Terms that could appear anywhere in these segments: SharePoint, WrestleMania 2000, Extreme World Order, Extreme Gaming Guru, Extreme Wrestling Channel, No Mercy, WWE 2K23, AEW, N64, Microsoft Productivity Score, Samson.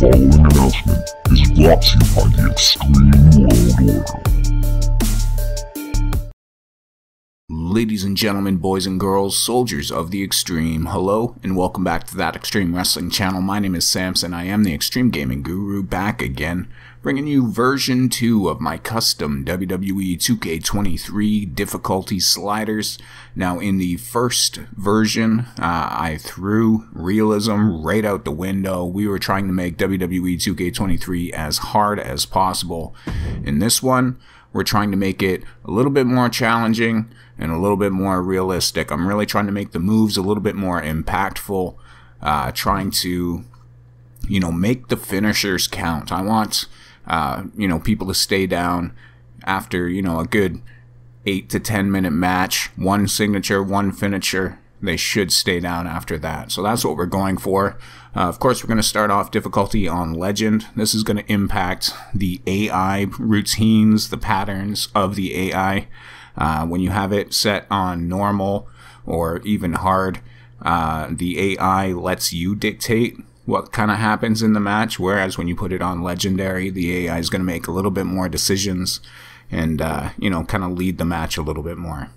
following announcement is brought to you by the Extreme World Order. Ladies and gentlemen, boys and girls, soldiers of the Extreme, hello and welcome back to that Extreme Wrestling Channel. My name is Samson, I am the Extreme Gaming Guru, back again, bringing you version 2 of my custom WWE 2K23 difficulty sliders. Now in the first version, I threw realism right out the window. We were trying to make WWE 2K23 as hard as possible. In this one, we're trying to make it a little bit more challenging and a little bit more realistic. I'm really trying to make the moves a little bit more impactful, trying to, you know, make the finishers count. I want you know, people to stay down after, you know, a good 8 to 10 minute match. One signature, one finisher, they should stay down after that. So that's what we're going for. Of course, we're going to start off difficulty on Legend. This is going to impact the AI routines, the patterns of the AI. When you have it set on normal or even hard, the AI lets you dictate what kind of happens in the match, whereas when you put it on Legendary, the AI is going to make a little bit more decisions and, you know, kind of lead the match a little bit more.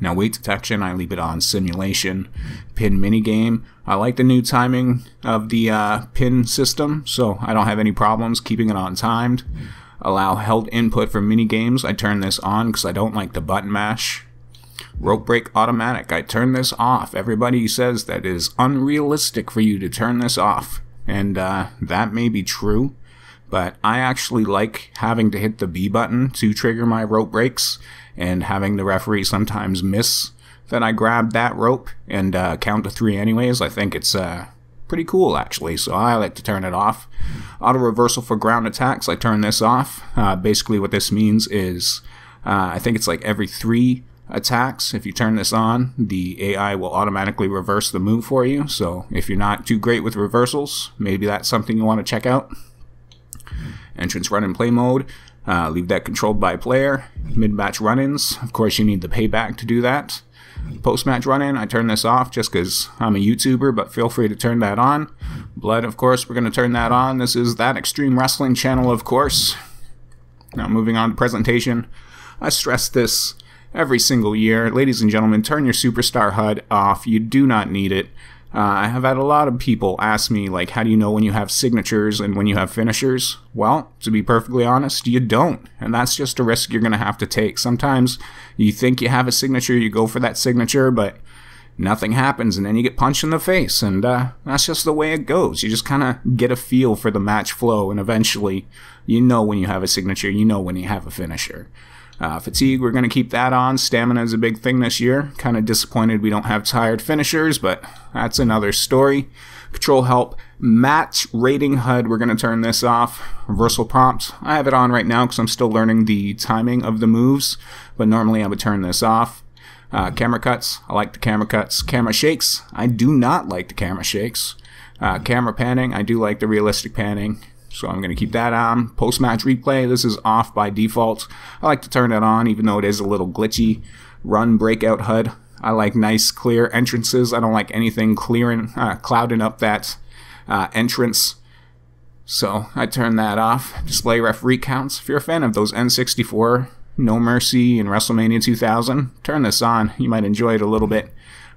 Now, weight detection, I leave it on simulation. Pin minigame, I like the new timing of the pin system, so I don't have any problems keeping it on timed. Allow held input for minigames, I turn this on because I don't like the button mash. Rope break automatic, I turn this off. Everybody says that it is unrealistic for you to turn this off, and that may be true, but I actually like having to hit the B button to trigger my rope breaks, and having the referee sometimes miss that I grabbed that rope and count to 3 anyways. I think it's pretty cool, actually, so I like to turn it off. Auto reversal for ground attacks, I turn this off. Basically what this means is, I think it's like every 3 attacks, if you turn this on, the AI will automatically reverse the move for you. So if you're not too great with reversals, maybe that's something you want to check out. Entrance run and play mode, leave that controlled by player. Mid-match run-ins, of course you need the payback to do that. Post-match run-in, I turn this off just because I'm a YouTuber, but feel free to turn that on. Blood, of course, we're going to turn that on. This is that Extreme Wrestling Channel, of course. Now moving on to presentation, I stress this every single year. Ladies and gentlemen, turn your Superstar HUD off. You do not need it. I have had a lot of people ask me, like, how do you know when you have signatures and when you have finishers? Well, to be perfectly honest, you don't. And that's just a risk you're going to have to take. Sometimes you think you have a signature, you go for that signature, but nothing happens, and then you get punched in the face. And that's just the way it goes. You just kind of get a feel for the match flow, and eventually you know when you have a signature, you know when you have a finisher. Fatigue, we're going to keep that on. Stamina is a big thing this year. Kind of disappointed we don't have tired finishers, but that's another story. Control help. Match rating HUD, we're going to turn this off. Reversal prompts, I have it on right now because I'm still learning the timing of the moves, but normally I would turn this off. Camera cuts, I like the camera cuts. Camera shakes, I do not like the camera shakes. Camera panning, I do like the realistic panning. So I'm going to keep that on. Post-match replay, this is off by default. I like to turn it on, even though it is a little glitchy. Run breakout HUD, I like nice, clear entrances. I don't like anything clearing, clouding up that entrance. So I turn that off. Display referee counts. If you're a fan of those N64, No Mercy, and WrestleMania 2000, turn this on. You might enjoy it a little bit.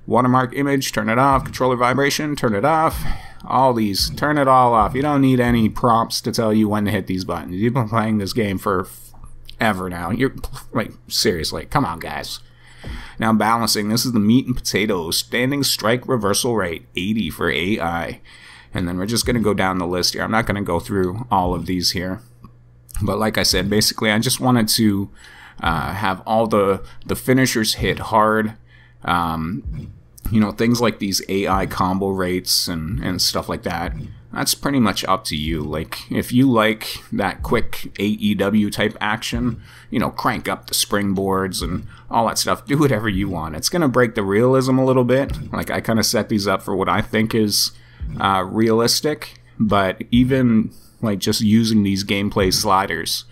Watermark image, turn it off. Controller vibration, turn it off. All these, turn it all off. You don't need any prompts to tell you when to hit these buttons. You've been playing this game for ever now. You're like, seriously, come on, guys. Now balancing, this is the meat and potatoes. Standing strike reversal rate, 80 for AI. And then we're just going to go down the list here. I'm not going to go through all of these here. But like I said, basically I just wanted to have all the finishers hit hard. You know, things like these AI combo rates and stuff like that, that's pretty much up to you. Like, if you like that quick AEW type action, you know, crank up the springboards and all that stuff. Do whatever you want. It's going to break the realism a little bit. Like, I kind of set these up for what I think is realistic, but even, like, just using these gameplay sliders,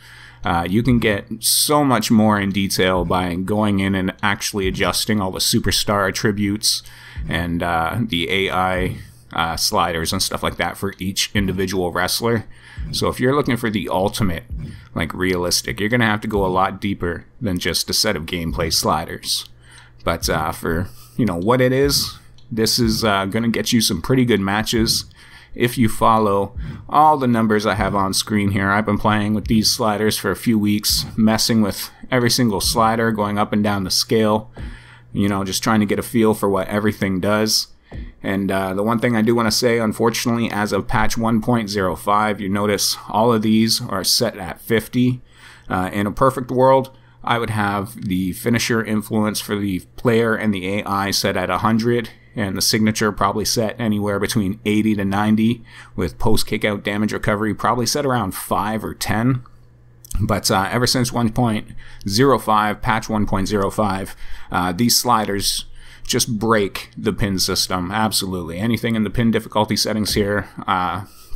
you can get so much more in detail by going in and actually adjusting all the superstar attributes and the AI sliders and stuff like that for each individual wrestler. So if you're looking for the ultimate, like, realistic, you're going to have to go a lot deeper than just a set of gameplay sliders. But for, you know, what it is, this is going to get you some pretty good matches if you follow all the numbers I have on screen here. I've been playing with these sliders for a few weeks, messing with every single slider, going up and down the scale, you know, just trying to get a feel for what everything does. And the one thing I do want to say, unfortunately, as of patch 1.05, you notice all of these are set at 50. In a perfect world, I would have the finisher influence for the player and the AI set at 100, and the signature probably set anywhere between 80 to 90, with post-kickout damage recovery probably set around 5 or 10. But ever since 1.05, patch 1.05, these sliders just break the pin system, absolutely. Anything in the pin difficulty settings here,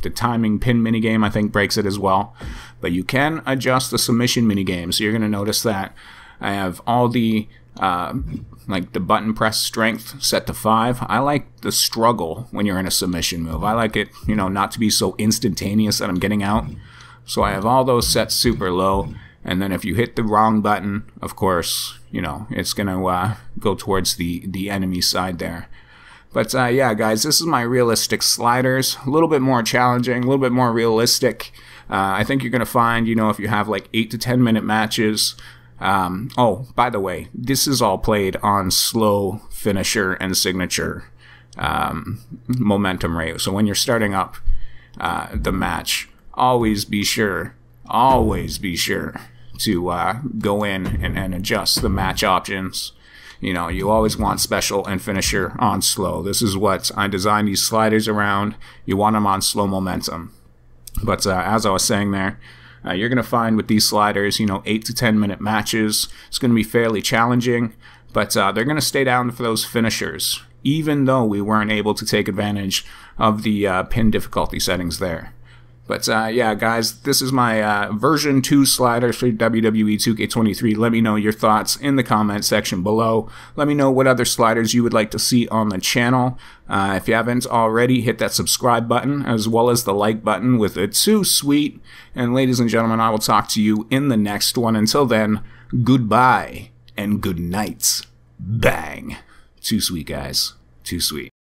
the timing pin minigame, I think, breaks it as well. But you can adjust the submission minigame, so you're going to notice that I have all the like the button press strength set to 5. I like the struggle when you're in a submission move. I like it, you know, not to be so instantaneous that I'm getting out. So I have all those set super low, and then if you hit the wrong button, of course, you know, it's going to go towards the enemy side there. But yeah, guys, this is my realistic sliders. A little bit more challenging, a little bit more realistic. I think you're going to find, you know, if you have like 8 to 10 minute matches. Oh, by the way, this is all played on slow finisher and signature momentum rate. So when you're starting up the match, always be sure to go in and adjust the match options. You know, you always want special and finisher on slow. This is what I designed these sliders around. You want them on slow momentum. But as I was saying there, you're going to find with these sliders, you know, 8 to 10 minute matches. It's going to be fairly challenging, but they're going to stay down for those finishers, even though we weren't able to take advantage of the pin difficulty settings there. But yeah, guys, this is my version 2 sliders for WWE 2K23. Let me know your thoughts in the comment section below. Let me know what other sliders you would like to see on the channel. If you haven't already, hit that subscribe button as well as the like button with a too sweet. And ladies and gentlemen, I will talk to you in the next one. Until then, goodbye and good night. Bang. Too sweet, guys. Too sweet.